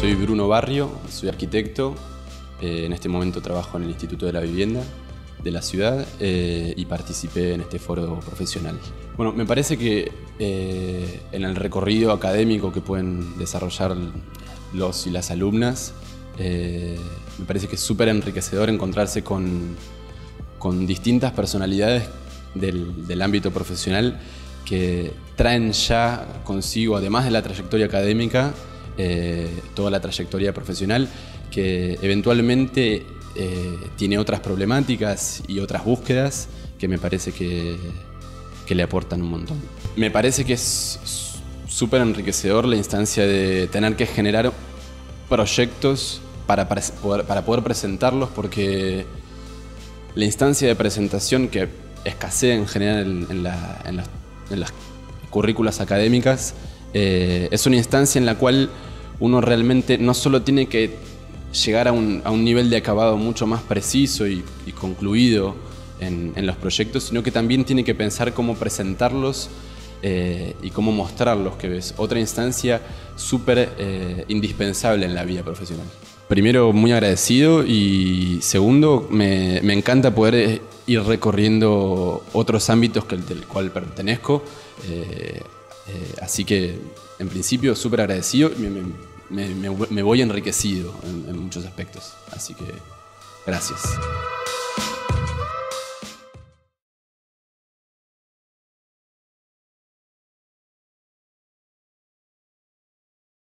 Soy Bruno Barrio, soy arquitecto. En este momento trabajo en el Instituto de la Vivienda de la ciudad y participé en este foro profesional. Bueno, me parece que en el recorrido académico que pueden desarrollar los y las alumnas, me parece que es súper enriquecedor encontrarse con distintas personalidades del ámbito profesional que traen ya consigo, además de la trayectoria académica, toda la trayectoria profesional que eventualmente tiene otras problemáticas y otras búsquedas que me parece que le aportan un montón. Me parece que es súper enriquecedor la instancia de tener que generar proyectos para poder presentarlos, porque la instancia de presentación que escasea en general en las currículas académicas es una instancia en la cual uno realmente no solo tiene que llegar a un nivel de acabado mucho más preciso y concluido en los proyectos, sino que también tiene que pensar cómo presentarlos y cómo mostrarlos, que es otra instancia súper indispensable en la vida profesional. Primero, muy agradecido, y segundo, me encanta poder ir recorriendo otros ámbitos del cual pertenezco, así que en principio súper agradecido y me voy enriquecido en muchos aspectos, así que gracias.